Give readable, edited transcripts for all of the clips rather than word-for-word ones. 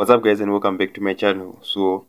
What's up guys, and welcome back to my channel. So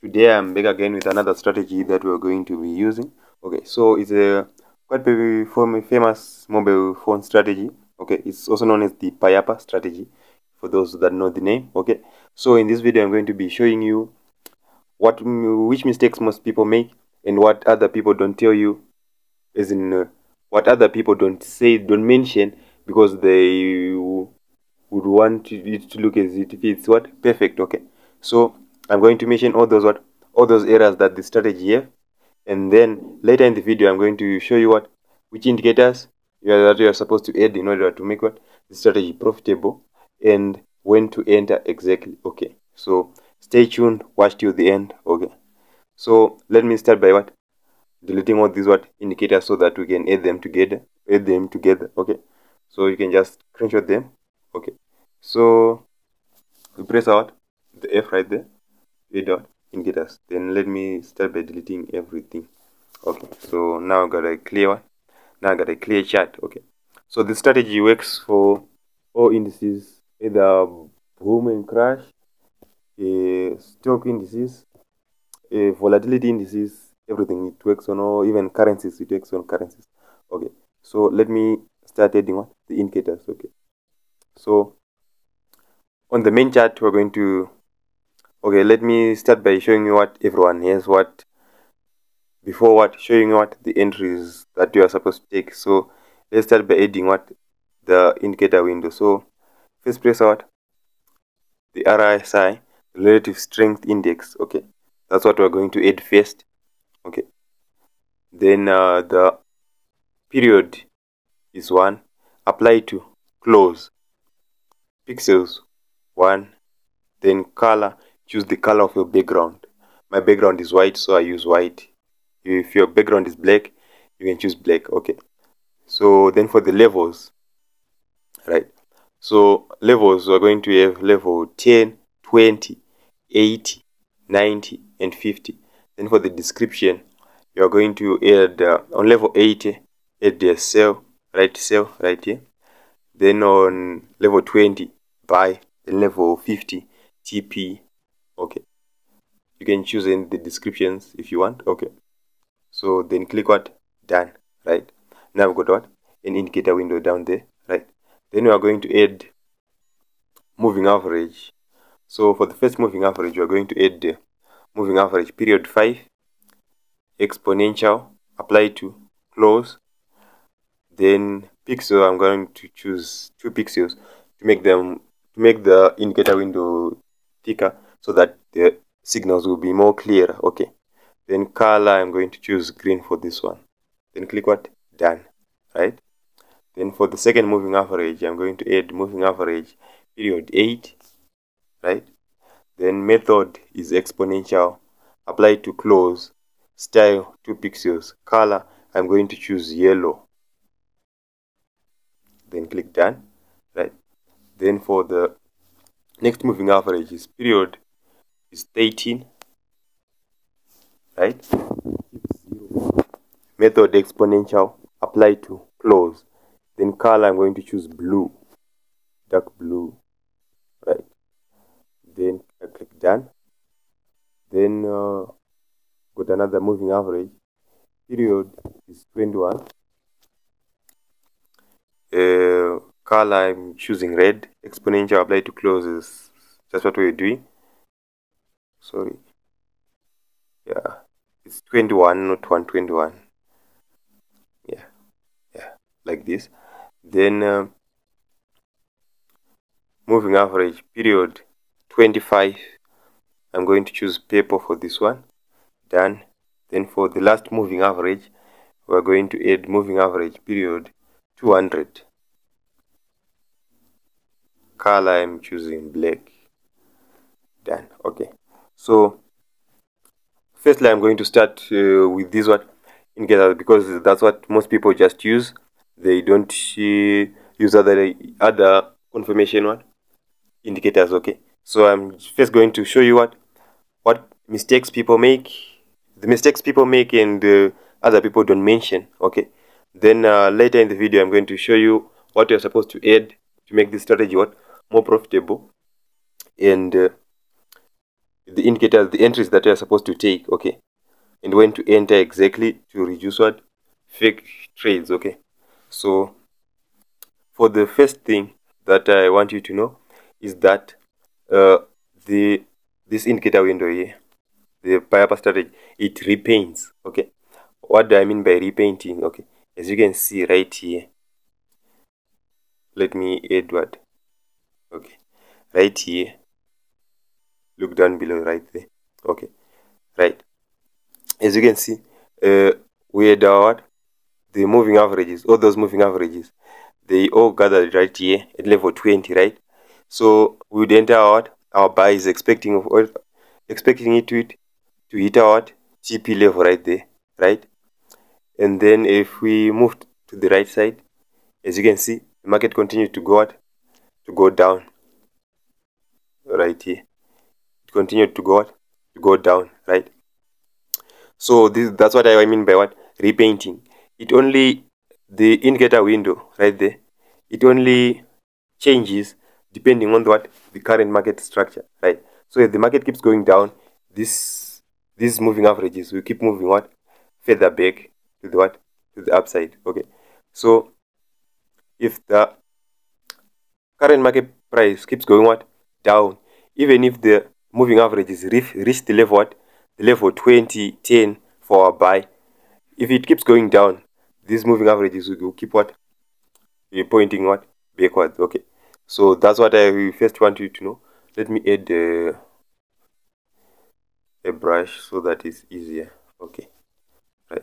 today I'm back again with another strategy that we're going to be using. Okay, so it's a quite very famous mobile phone strategy. Okay, it's also known as the Payapa strategy for those that know the name. Okay, so in this video I'm going to be showing you which mistakes most people make and what other people don't tell you, as in what other people don't mention, because they would want it to look as if it's what? Perfect. Okay, so I'm going to mention all those errors that the strategy have, and then later in the video I'm going to show you which indicators you are supposed to add in order to make the strategy profitable, and when to enter exactly. Okay, so stay tuned, watch till the end. Okay, so let me start by deleting all these indicators so that we can add them together. Okay, so you can just screenshot them. Okay, so we press the F right there, add indicators. Then let me start by deleting everything. Okay, so now I got a clear one. Now I got a clear chart. Okay, so the strategy works for all indices, either boom and crash, stock indices, volatility indices, everything. It works on all, even currencies. It works on currencies. Okay, so let me start adding the indicators. Okay. So on the main chart we're going to, okay, let me start by showing you everyone has before showing you the entries that you are supposed to take. So let's start by adding the indicator window. So first press the RSI, relative strength index. Okay, that's what we're going to add first. Okay, then the period is 1, apply to close, pixels 1, then color, choose the color of your background. My background is white, so I use white. If your background is black, you can choose black. Okay, so then for the levels, right, so levels we're going to have level 10, 20, 80, 90 and 50. Then for the description, you're going to add on level 80, add the sell right here. Then on level 20, buy. Then level 50, TP. Okay, you can choose in the descriptions if you want. Okay, so then click done. Right, now we've got an indicator window down there. Right, then we are going to add moving average. So for the first moving average, we are going to add the moving average period 5, exponential, apply to close. Then pixel, I'm going to choose 2 pixels to make the indicator window thicker so that the signals will be more clear. Okay, then color, I'm going to choose green for this one. Then click done. Right, then for the second moving average, I'm going to add moving average period 8. Right, then method is exponential, apply to close, style 2 pixels, color I'm going to choose yellow. Then click done. Right, then for the next moving average is period is 13. Right, method exponential, apply to close, then color I'm going to choose blue, dark blue. Right, then I click done. Then got another moving average, period is 21. Color I'm choosing red, exponential, apply to close is just what we're doing. Sorry, yeah, it's 21, not 121. Yeah, like this. Then moving average period 25, I'm going to choose paper for this one. Done. Then for the last moving average, we're going to add moving average period 200. Color I'm choosing black. Done. Okay, so firstly I'm going to start with this indicator, because that's what most people just use. They don't use other confirmation indicators. Okay, so I'm first going to show you what mistakes people make, and other people don't mention. Okay, then later in the video I'm going to show you what you're supposed to add to make this strategy more profitable, and the indicators, the entries that you are supposed to take, okay, and when to enter exactly to reduce what fake trades, okay. So for the first thing that I want you to know is that this indicator window here, the Payapa strategy, it repaints, okay. What do I mean by repainting? Okay, as you can see right here, let me add what, okay, right here, look down below right there, okay, right, as you can see, we had what, the moving averages, all those moving averages, they all gathered right here at level 20, right? So we would enter out our buys expecting it to hit out TP level right there, right? And then if we moved to the right side, as you can see, the market continued to go out, to go down right here. It continued to go out, to go down, right? So that's what I mean by what, repainting. It only, the indicator window right there, it only changes depending on what, the current market structure, right? So if the market keeps going down, these moving averages will keep moving what, further back to the what, to the upside, okay. So if the current market price keeps going what, down, even if the moving averages reach the level what, the level 2010 for our buy, if it keeps going down, these moving averages will keep what, pointing what, backwards, okay. So that's what I first want you to know. Let me add a brush so that it's easier, okay, right?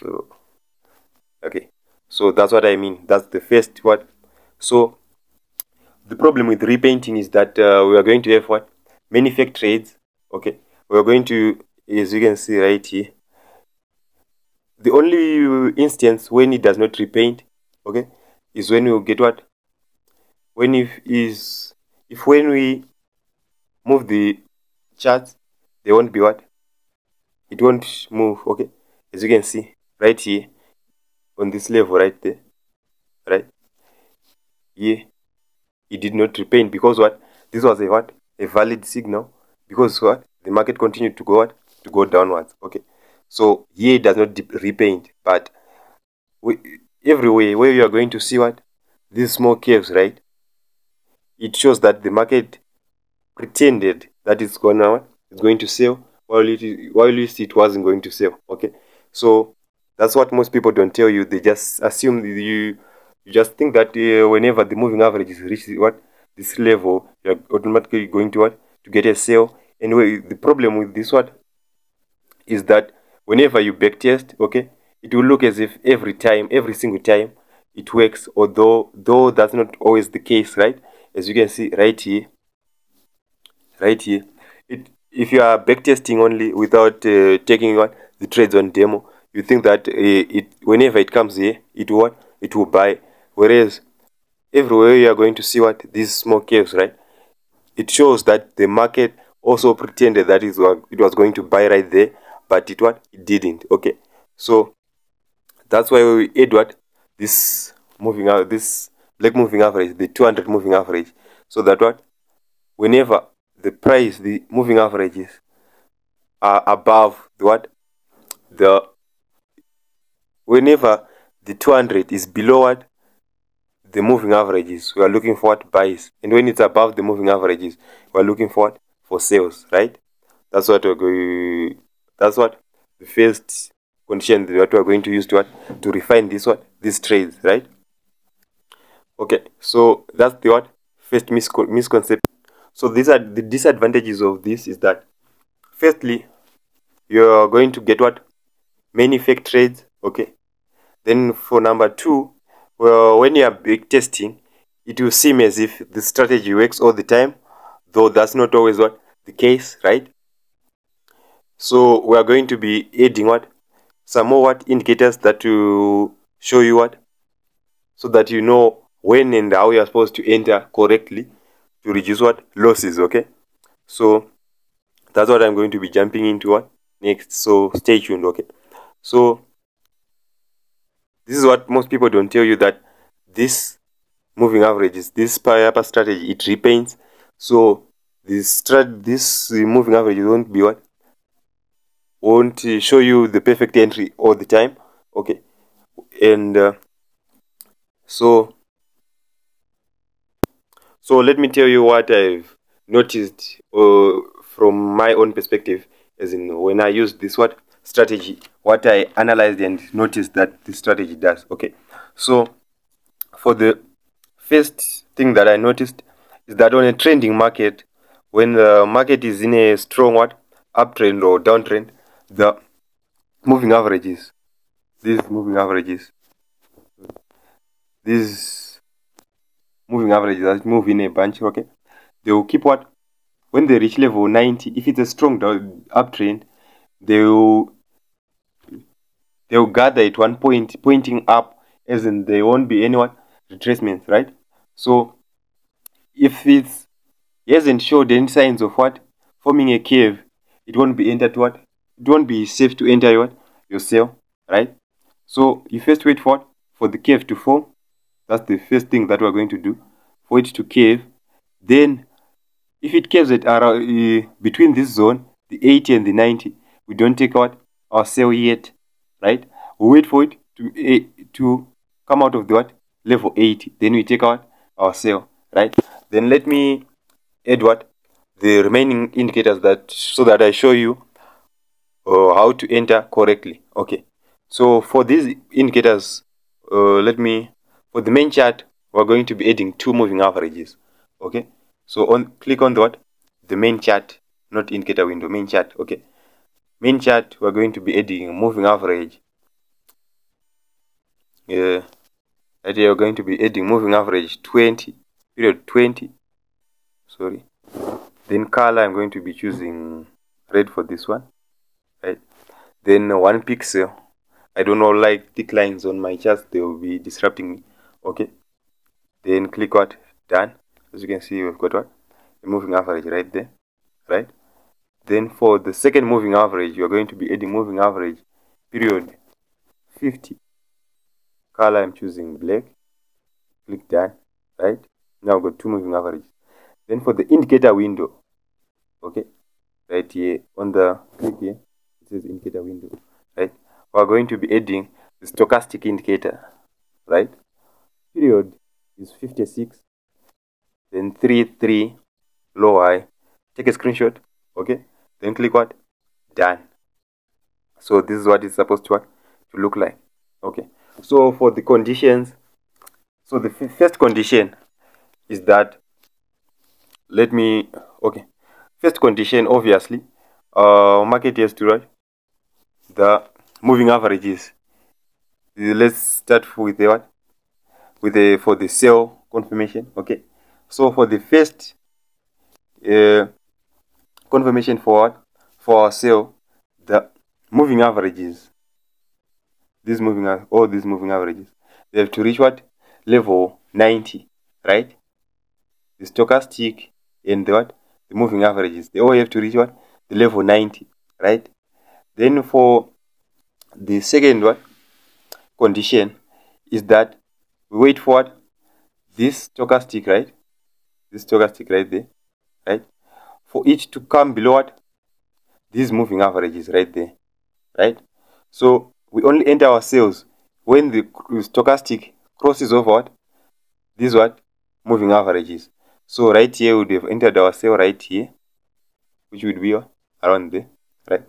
So okay, so that's what I mean, that's the first what. So the problem with repainting is that we are going to have what, many fake trades, okay. We are going to, as you can see right here, the only instance when it does not repaint, okay, is when we get what, when we move the charts, they won't be what, it won't move, okay. As you can see right here on this level right there, right here, it did not repaint because what, this was a what, a valid signal, because what, the market continued to go what, to go downwards, okay. So here it does not repaint, but everywhere where you are going to see what, these small curves, right, it shows that the market pretended that it's going to sell, while it wasn't going to sell, okay. So that's what most people don't tell you. They just assume, you just think that whenever the moving averages reach what, this level, you're automatically going to what, to get a sale. Anyway, the problem with this what is that whenever you backtest, okay, it will look as if every single time it works, although that's not always the case, right? As you can see right here, if you are backtesting only without taking what, the trades on demo, you think that whenever it comes here, it will buy, whereas everywhere you are going to see what, these small curves, right, it shows that the market also pretended that it was going to buy right there, but it didn't, okay. So that's why we add what, this black moving average, the 200 moving average, so that what, whenever the price, the moving averages are above whenever the 200 is below what, the moving averages, we are looking for what, buys, and when it's above the moving averages, we are looking for what, for sales, right? That's what we're going, that's what the first condition that we are going to use to what, to refine this what, these trades, right? Okay, so that's the what, first misconception. So these are the disadvantages of this, is that firstly, you're going to get what, many fake trades, okay. Then for number two, well, when you are back testing, it will seem as if the strategy works all the time, though that's not always what, the case, right? So we are going to be adding what, some more what, indicators that will show you what, so that you know when and how you are supposed to enter correctly to reduce what, losses, okay. So that's what I'm going to be jumping into what, next, so stay tuned, okay. So this is what most people don't tell you, that this moving averages, this Payapa strategy, it repaints. So this moving average won't be what? Won't show you the perfect entry all the time. Okay, and so let me tell you what I've noticed from my own perspective, as in when I used this what strategy, what I analyzed and noticed that this strategy does. Okay, so for the first thing that I noticed is that on a trending market, when the market is in a strong what uptrend or downtrend, the moving averages, these moving averages that move in a bunch, okay, they will keep what, when they reach level 90, if it's a strong uptrend, they will gather at one point pointing up, as in there won't be any retracements, right? So if it's, it hasn't showed any signs of what forming a curve, it won't be entered what, it won't be safe to enter what your sale, right? So you first wait for what, for the curve to form. That's the first thing that we're going to do, for it to curve. Then if it curves at around, between this zone, the 80 and the 90, we don't take out our sale yet, right? We wait for it to come out of the what, level 80, then we take out our sale, right? Then let me add what, the remaining indicators, that so that I show you how to enter correctly. Okay, so for these indicators, for the main chart, we're going to be adding two moving averages. Okay, so click on the what, the main chart, not indicator window, main chart. Okay, main chart, we're going to be adding a moving average. Yeah, that you're going to be adding moving average 20, period 20. Sorry. Then color, I'm going to be choosing red for this one, right? Then 1 pixel. I don't know, like thick lines on my chart, they will be disrupting me. Okay, then click what, done. As you can see, we've got what, a moving average right there, right? Then for the second moving average, you're going to be adding moving average period 50. Color, I'm choosing black. Click done, right? Now we've got two moving averages. Then for the indicator window, okay, right here on the click here, it says indicator window, right? We're going to be adding the stochastic indicator, right? Period is 56, then 3, 3, low high. Take a screenshot, okay? Then click what, done. So this is what it's supposed to look like, okay? So for the conditions, so the first condition is that, first condition, obviously, market has to write the moving averages. Let's start with the what, with the, for the sell confirmation. Okay, so for the first confirmation for what, for our sell, the moving averages, all these moving averages, they have to reach what, level 90, right? The stochastic and the what, the moving averages, they all have to reach what, the level 90, right? Then for the second what, condition is that we wait for what, this stochastic, right? This stochastic right there, right? For it to come below what, these moving averages right there, right? So we only enter our sales when the stochastic crosses over what, these what, moving averages. So right here, we would have entered our sale right here, which would be around there, right?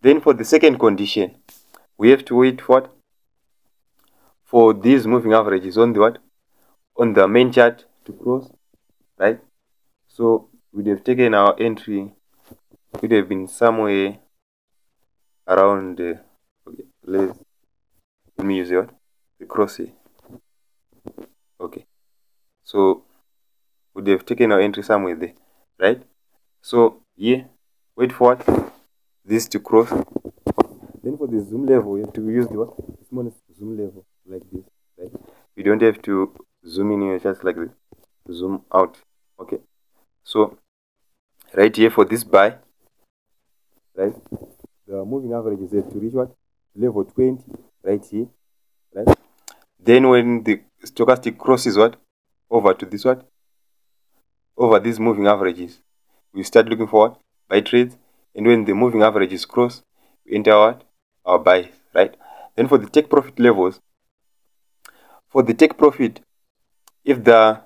Then for the second condition, we have to wait for what, for these moving averages on the what, on the main chart to cross, right? So we'd have taken our entry, it would have been somewhere around, okay, let me use the cross here. Okay, so would have taken our entry somewhere there, right? So yeah, wait for what, this to cross. Then for the zoom level, you have to use the what, smallest zoom level, like this, right? You don't have to zoom in, you just like this, zoom out. Okay, so right here for this buy, right, the moving averages have to reach what, level 20 right here, right? Then when the stochastic crosses what, over to this what, over these moving averages, we start looking for what? Buy trades, and when the moving average is crossed, we enter what? Our buys, right? Then for the take profit levels, for the take profit, if the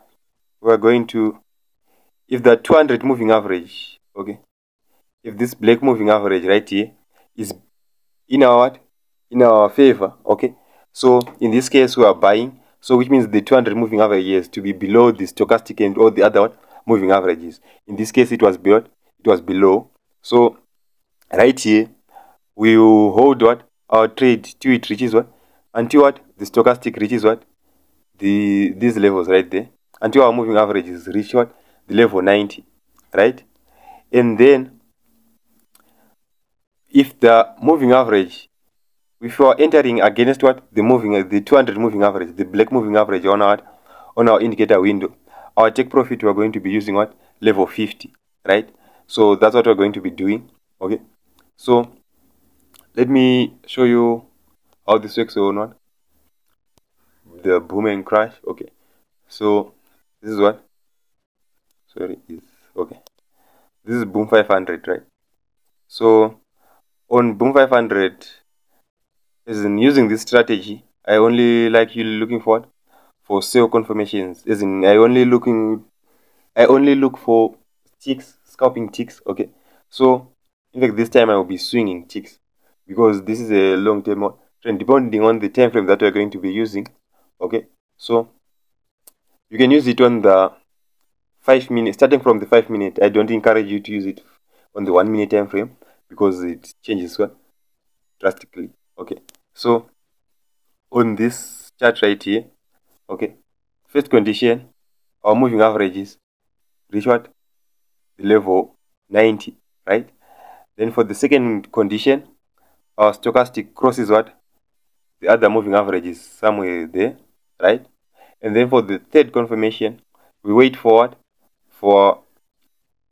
if the 200 moving average, okay, if this black moving average right here is in our what? In our favor, okay. So in this case we are buying, so which means the 200 moving average is to be below the stochastic and all the other what? Moving averages. In this case it was below. It was below. So right here we will hold what? Our trade till it reaches what? Until what? The stochastic reaches what? These levels right there. Until our moving averages reach what? The level 90, right? And then if the moving average, if we are entering against what? The moving, the 200 moving average, the black moving average on our indicator window, our take profit, we are going to be using what? Level 50, right? So that's what we're going to be doing, okay? So let me show you how this works on what? The boom and crash, okay? So this is what? Sorry, is okay. This is boom 500, right? So on boom 500, as in using this strategy, I only like you looking for sell confirmations. As in I only look for ticks, scalping ticks. Okay. So in fact this time I will be swinging ticks because this is a long term trend depending on the time frame that we are going to be using. Okay. So you can use it on the 5 minute, starting from the 5 minute. I don't encourage you to use it on the 1 minute time frame because it changes what? Drastically. Okay, so on this chart right here, okay, first condition, our moving averages reach what? The level 90, right? Then for the second condition, our stochastic crosses what? The other moving averages somewhere there, right? And then for the third confirmation, we wait for what? For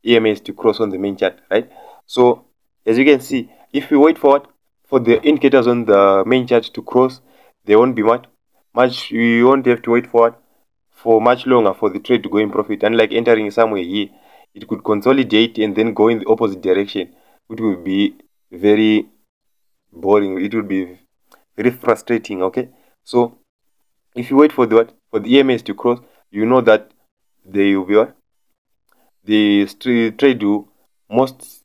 EMAs to cross on the main chart, right? So as you can see, if we wait for what? For the indicators on the main chart to cross, they won't be much. You won't have to wait for much longer for the trade to go in profit. Unlike entering somewhere here, it could consolidate and then go in the opposite direction, which will be very boring. It will be very frustrating. Okay, so if you wait for the EMAs to cross, you know that they will be what? The trade will most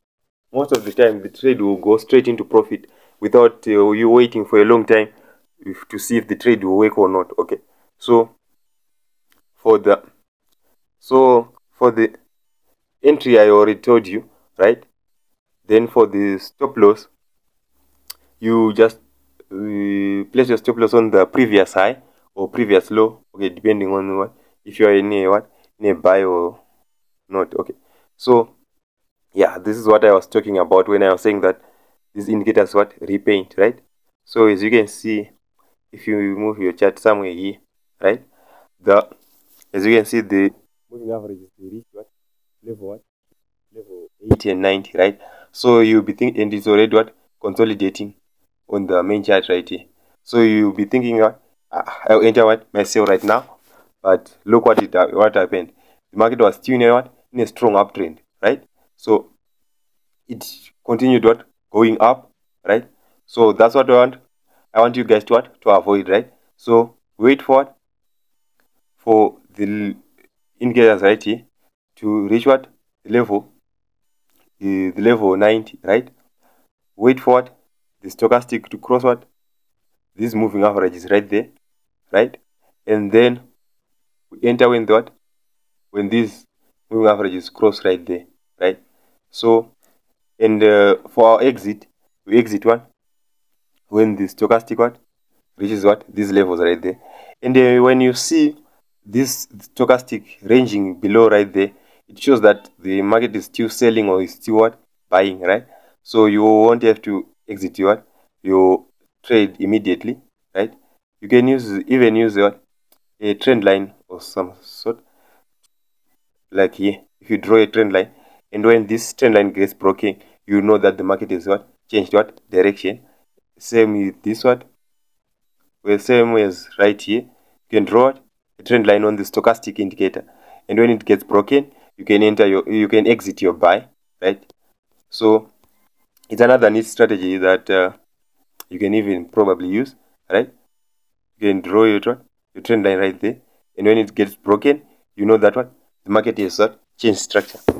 of the time the trade will go straight into profit, without you waiting for a long time to see if the trade will work or not. Okay, so for the entry I already told you, right? Then for the stop loss, you just place your stop loss on the previous high or previous low, okay, depending on what, if you are in a what, in a buy or not. Okay, so yeah, this is what I was talking about when I was saying that these indicators what? Repaint, right? So as you can see, if you move your chart somewhere here, right, as you can see, the moving average is reached what? Level 80 and 90, right? So you'll be thinking, and it's already what? Consolidating on the main chart right here. So you'll be thinking what? I'll enter what? My sale right now. But look what happened. The market was still near what? In a strong uptrend, right? So it continued what? Going up, right? So that's what I want you guys to what? To avoid, right? So wait for the indicators right here to reach what? The level 90, right? Wait for what? The stochastic to cross what? These moving averages right there, right? And then we enter when what? When these moving averages cross right there, right? So and for our exit, we exit one when the stochastic what? Reaches what? These levels right there. And when you see this stochastic ranging below right there, it shows that the market is still selling or is still what? Buying, right? So you won't have to exit your trade immediately, right? You can even use a trend line or some sort, like here. If you draw a trend line, and when this trend line gets broken, you know that the market is what? Changed what? Direction. Same with this one. Well, same as right here. You can draw a trend line on the stochastic indicator, and when it gets broken, you can enter your, you can exit your buy, right? So it's another niche strategy that you can even probably use, right? You can draw your trend line right there, and when it gets broken, you know that what the market is, what change structure.